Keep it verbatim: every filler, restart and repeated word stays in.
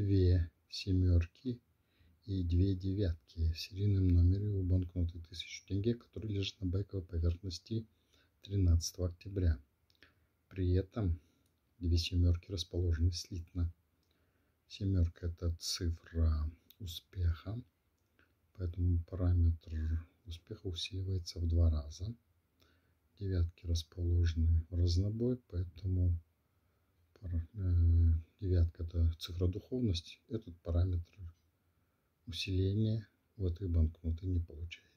две семерки и две девятки в серийном номере у банкноты тысяча тенге, который лежит на байковой поверхности тринадцатого октября. При этом две семерки расположены слитно. Семерка – это цифра успеха, поэтому параметр успеха усиливается в два раза. Девятки расположены в разнобой, поэтому девятка – это цифра духовности. Этот параметр усиления у этой банкноты не получается.